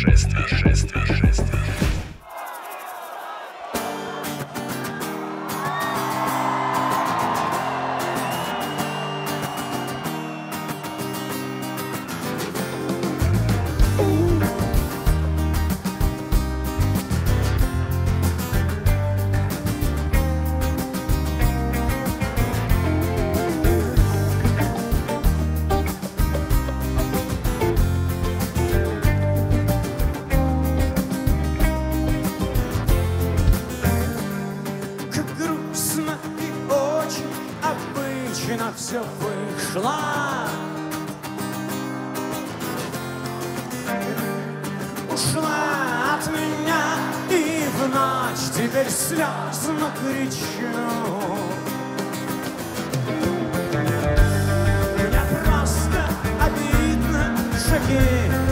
шествие. Все вышло, ушла от меня, и в ночь теперь слезно кричу. Мне просто обидно, шаги